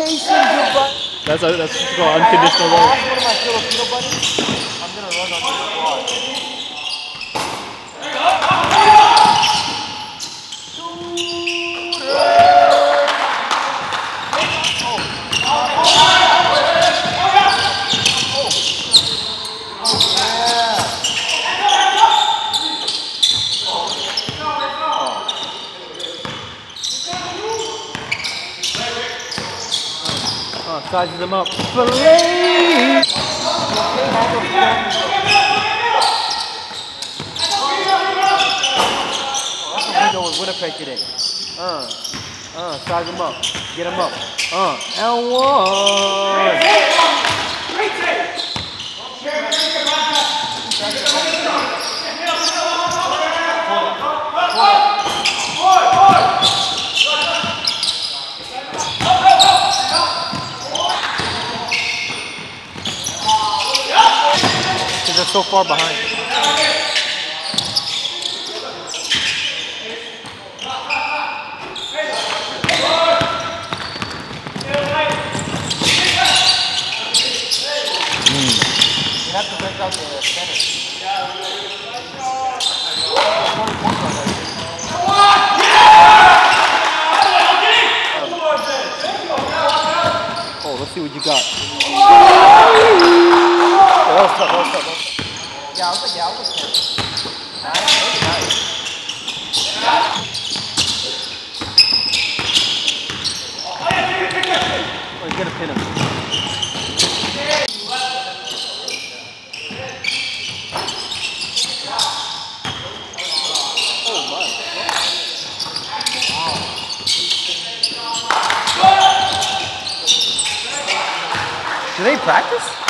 That's just called unconditional love. I asked one of my Filipino buddies, I'm gonna run on this quad. Sizes them up. That's what we doing with Winnipeg today. Size them up. Get them up. And one. They're so far behind. You have to break out the center. Oh, let's see what you got. Yeah, I was like, nice. He's gonna pin him. Oh my. Wow. Do they practice?